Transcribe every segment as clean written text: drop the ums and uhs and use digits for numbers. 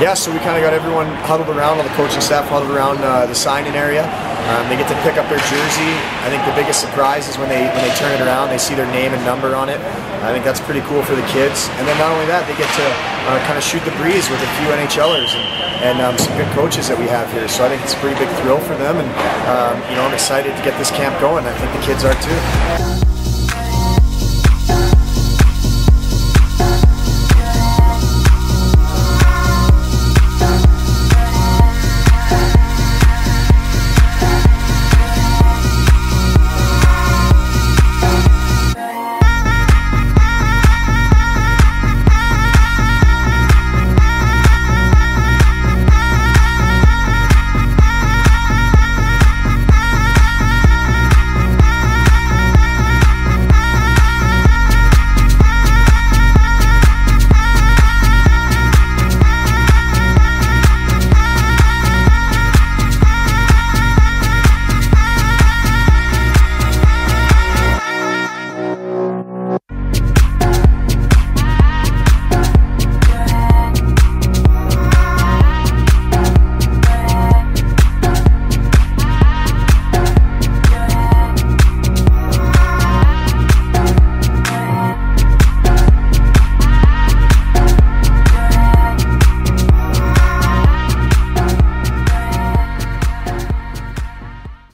Yeah, so we kind of got everyone huddled around, all the coaching staff huddled around the signing area. They get to pick up their jersey. I think the biggest surprise is when they turn it around, they see their name and number on it. I think that's pretty cool for the kids. And then not only that, they get to kind of shoot the breeze with a few NHLers and some good coaches that we have here. So I think it's a pretty big thrill for them. And you know, I'm excited to get this camp going. I think the kids are too.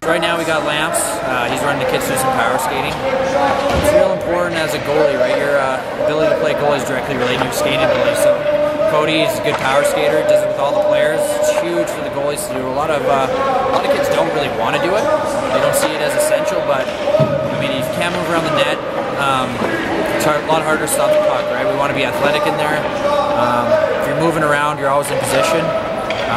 Right now we got Lamps, he's running the kids through some power skating. It's real important as a goalie, right? Your ability to play goal is directly related to your skating ability. So Cody is a good power skater, does it with all the players. It's huge for the goalies to do. A lot of kids don't really want to do it. They don't see it as essential, but I mean, you can move around the net. It's a lot harder to stop the puck, right? We want to be athletic in there. If you're moving around, you're always in position.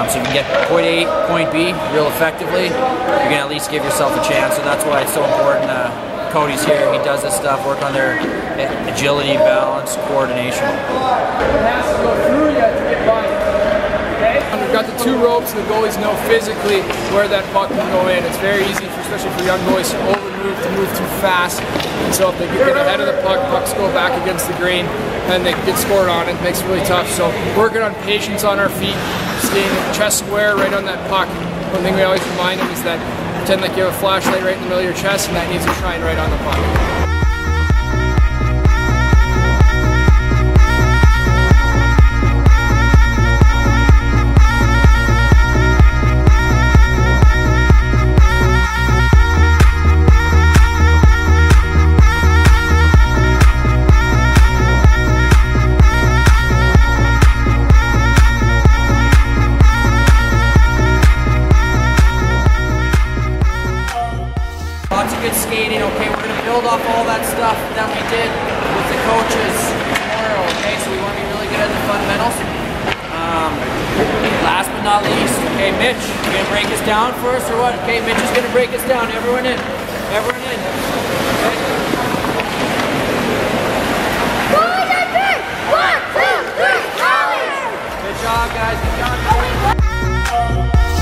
So you can get point A, point B real effectively, you're going to at least give yourself a chance. So that's why it's so important. Cody's here, he does this stuff, work on their agility, balance, coordination. We've got the two ropes and the goalies know physically where that puck can go in. It's very easy, especially for young boys, to over-move, to move too fast. And so if they get ahead of the puck, pucks go back against the grain, and they get scored on. It makes it really tough. So working on patience on our feet, staying chest square right on that puck. One thing we always remind them is that pretend like you have a flashlight right in the middle of your chest, and that needs to shine right on the puck. Good skating, okay, we're going to build off all that stuff that we did with the coaches tomorrow, okay, so we want to be really good at the fundamentals. Last but not least, okay, Mitch, you going to break us down for us or what? Okay, Mitch is going to break us down, everyone in, everyone in. Okay. 1, 2, 3, Alex! Good job, guys, good job.